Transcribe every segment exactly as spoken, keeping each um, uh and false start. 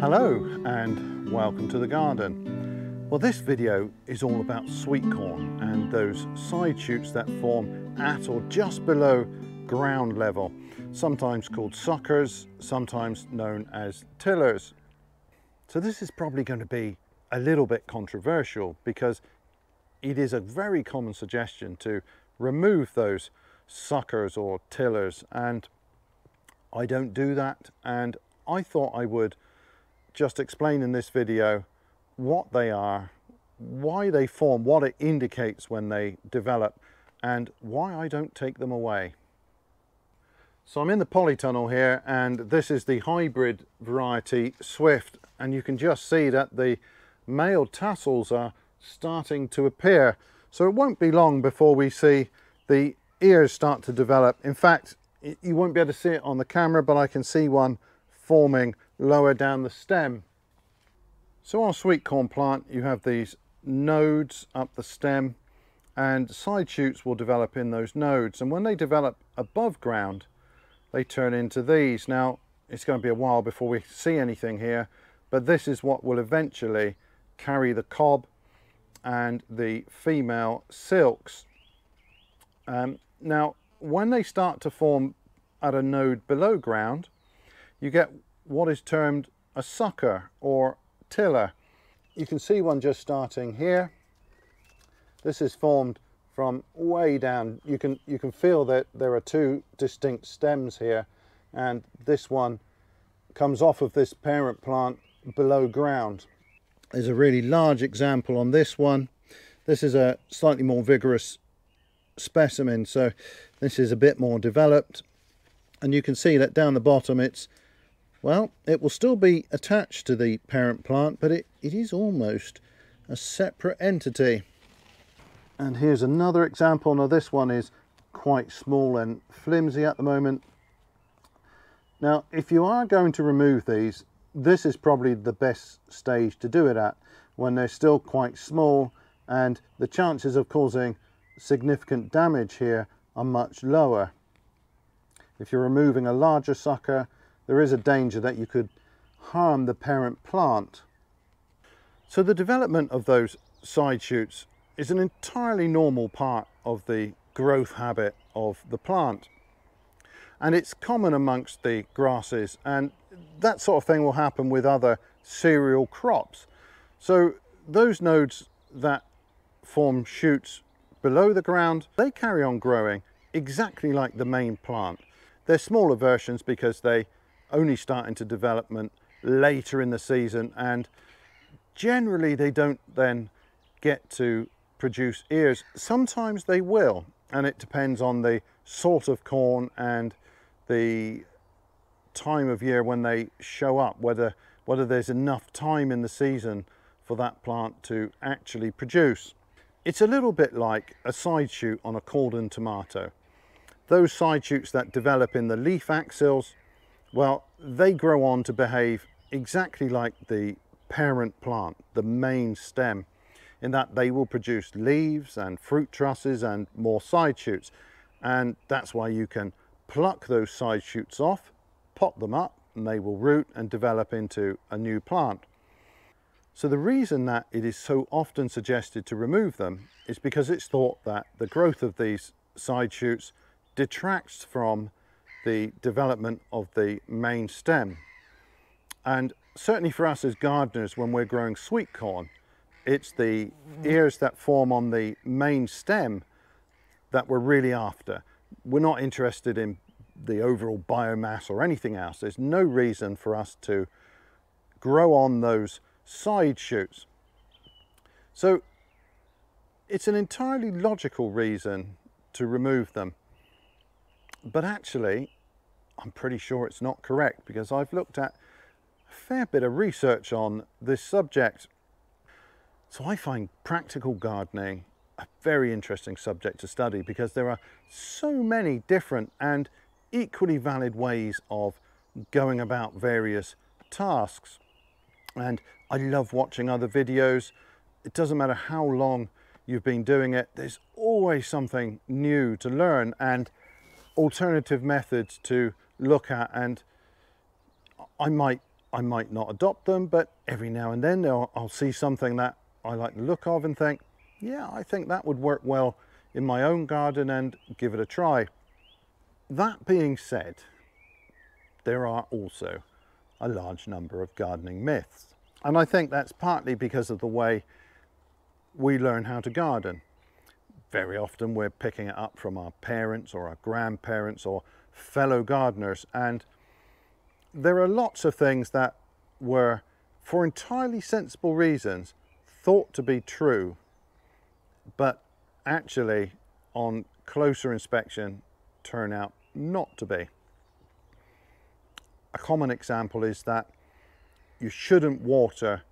Hello and welcome to the garden. Well, this video is all about sweet corn and those side shoots that form at or just below ground level, sometimes called suckers, sometimes known as tillers. So this is probably going to be a little bit controversial because it is a very common suggestion to remove those suckers or tillers, and I don't do that, and I thought I would just explain in this video what they are, why they form, what it indicates when they develop, and why I don't take them away. So I'm in the polytunnel here, and this is the hybrid variety Swift, and you can just see that the male tassels are starting to appear. So it won't be long before we see the ears start to develop. In fact, you won't be able to see it on the camera, but I can see one forming lower down the stem. So on sweet corn plant, you have these nodes up the stem, and side shoots will develop in those nodes. And when they develop above ground, they turn into these. Now, it's going to be a while before we see anything here, but this is what will eventually carry the cob and the female silks. Um, now, when they start to form at a node below ground, you get what is termed a sucker or tiller. You can see one just starting here. This is formed from way down. You can, you can feel that there are two distinct stems here, and this one comes off of this parent plant below ground. There's a really large example on this one. This is a slightly more vigorous specimen, so this is a bit more developed, and you can see that down the bottom it's, well, it will still be attached to the parent plant, but it, it is almost a separate entity. And here's another example. Now this one is quite small and flimsy at the moment. Now if you are going to remove these, this is probably the best stage to do it at, when they're still quite small and the chances of causing significant damage here are much lower. If you're removing a larger sucker, there is a danger that you could harm the parent plant. So the development of those side shoots is an entirely normal part of the growth habit of the plant, and it's common amongst the grasses, and that sort of thing will happen with other cereal crops. So those nodes that form shoots below the ground, they carry on growing exactly like the main plant. They're smaller versions because they only start into development later in the season, and generally they don't then get to produce ears. Sometimes they will, and it depends on the sort of corn and the time of year when they show up, whether whether there's enough time in the season for that plant to actually produce. It's a little bit like a side shoot on a cordon tomato. Those side shoots that develop in the leaf axils, well, they grow on to behave exactly like the parent plant, the main stem, in that they will produce leaves and fruit trusses and more side shoots. And that's why you can pluck those side shoots off, pop them up, and they will root and develop into a new plant. So the reason that it is so often suggested to remove them is because it's thought that the growth of these side shoots detracts from the development of the main stem. And certainly for us as gardeners, when we're growing sweet corn, it's the ears that form on the main stem that we're really after. We're not interested in the overall biomass or anything else. There's no reason for us to grow on those side shoots. So it's an entirely logical reason to remove them, but actually I'm pretty sure it's not correct, because I've looked at a fair bit of research on this subject. So I find practical gardening a very interesting subject to study, because there are so many different and equally valid ways of going about various tasks. And I love watching other videos. It doesn't matter how long you've been doing it, there's always something new to learn and alternative methods to look at. And I might I might not adopt them, but every now and then I'll, I'll see something that I like the look of and think, yeah, I think that would work well in my own garden and give it a try. That being said, there are also a large number of gardening myths. And I think that's partly because of the way we learn how to garden. Very often we're picking it up from our parents or our grandparents or fellow gardeners, and there are lots of things that were, for entirely sensible reasons, thought to be true, but actually on closer inspection turn out not to be. A common example is that you shouldn't water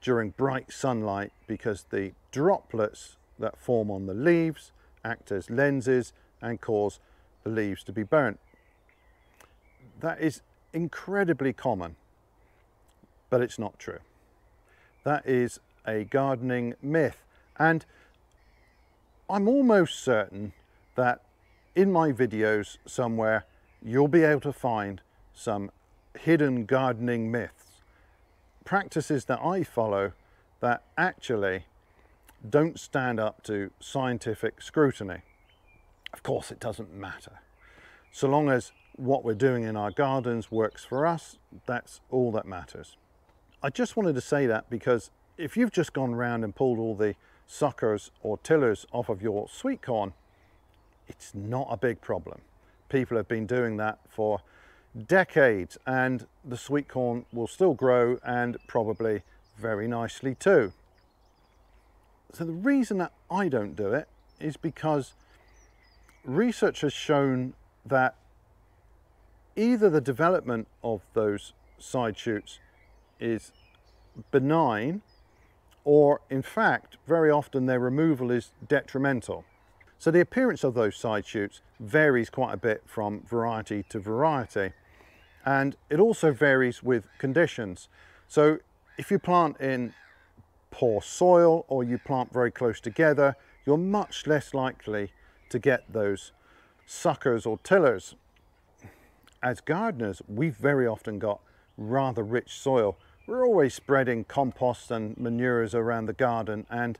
during bright sunlight because the droplets that form on the leaves act as lenses and cause the leaves to be burnt. That is incredibly common, but it's not true. That is a gardening myth, and I'm almost certain that in my videos somewhere you'll be able to find some hidden gardening myths, practices that I follow that actually don't stand up to scientific scrutiny. Of course, it doesn't matter. So long as what we're doing in our gardens works for us, that's all that matters. I just wanted to say that because if you've just gone round and pulled all the suckers or tillers off of your sweet corn, it's not a big problem. People have been doing that for decades, and the sweet corn will still grow and probably very nicely too. So the reason that I don't do it is because research has shown that either the development of those side shoots is benign, or in fact very often their removal is detrimental. So the appearance of those side shoots varies quite a bit from variety to variety, and it also varies with conditions. So if you plant in poor soil or you plant very close together, you're much less likely to get those suckers or tillers. As gardeners, we've very often got rather rich soil. We're always spreading compost and manures around the garden, and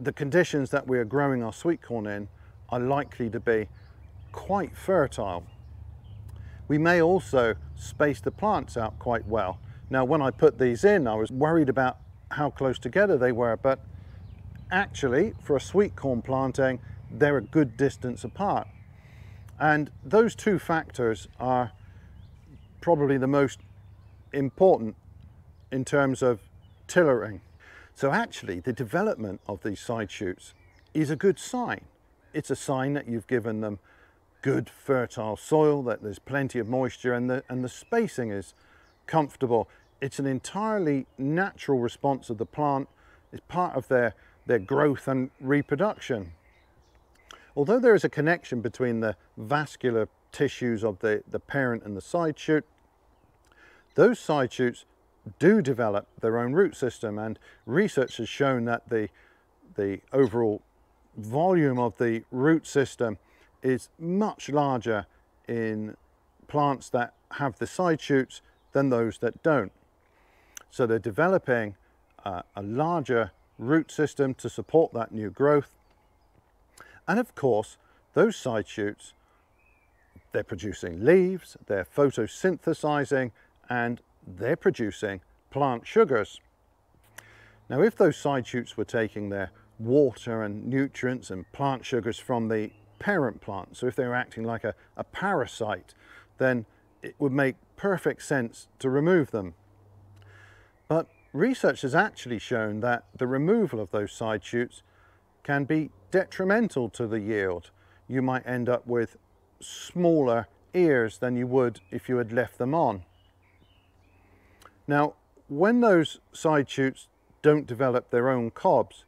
the conditions that we are growing our sweet corn in are likely to be quite fertile. We may also space the plants out quite well. Now, when I put these in, I was worried about how close together they were, but actually for a sweet corn planting, they're a good distance apart. And those two factors are probably the most important in terms of tillering. So actually the development of these side shoots is a good sign. It's a sign that you've given them good fertile soil, that there's plenty of moisture, and the, and the spacing is comfortable. It's an entirely natural response of the plant. It's part of their, their growth and reproduction. Although there is a connection between the vascular tissues of the, the parent and the side shoot, those side shoots do develop their own root system, and research has shown that the, the overall volume of the root system is much larger in plants that have the side shoots than those that don't. So they're developing uh, a larger root system to support that new growth. And of course, those side shoots, they're producing leaves, they're photosynthesizing, and they're producing plant sugars. Now, if those side shoots were taking their water and nutrients and plant sugars from the parent plant, so if they were acting like a, a parasite, then it would make perfect sense to remove them. But research has actually shown that the removal of those side shoots can be detrimental to the yield. You might end up with smaller ears than you would if you had left them on. Now, when those side shoots don't develop their own cobs,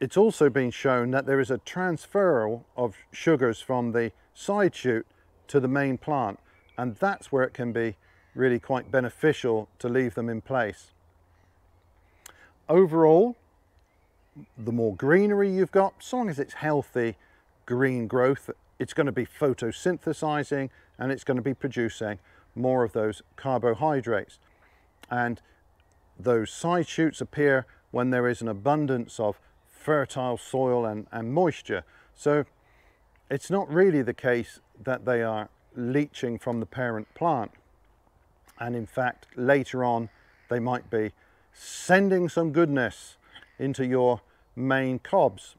it's also been shown that there is a transferal of sugars from the side shoot to the main plant, and that's where it can be really quite beneficial to leave them in place. Overall, the more greenery you've got, so long as it's healthy green growth, it's going to be photosynthesizing and it's going to be producing more of those carbohydrates. And those side shoots appear when there is an abundance of fertile soil and, and moisture. So it's not really the case that they are leaching from the parent plant. And in fact, later on, they might be sending some goodness into your main cobs.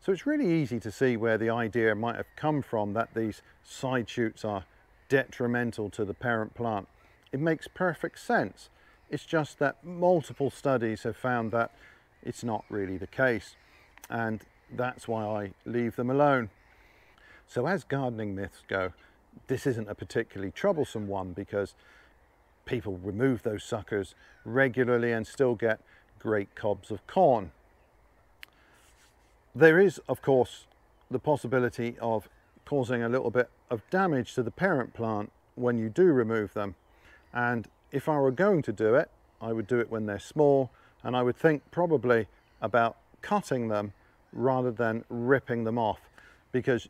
So it's really easy to see where the idea might have come from that these side shoots are detrimental to the parent plant. It makes perfect sense. It's just that multiple studies have found that it's not really the case, and that's why I leave them alone. So as gardening myths go, this isn't a particularly troublesome one because people remove those suckers regularly and still get great cobs of corn. There is, of course, the possibility of causing a little bit of damage to the parent plant when you do remove them. And if I were going to do it, I would do it when they're small, and I would think probably about cutting them rather than ripping them off, because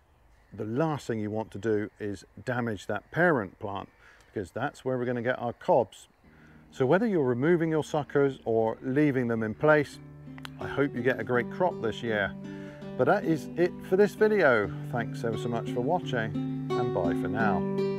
the last thing you want to do is damage that parent plant, because that's where we're going to get our cobs. So whether you're removing your suckers or leaving them in place, I hope you get a great crop this year. But that is it for this video. Thanks ever so much for watching, and bye for now.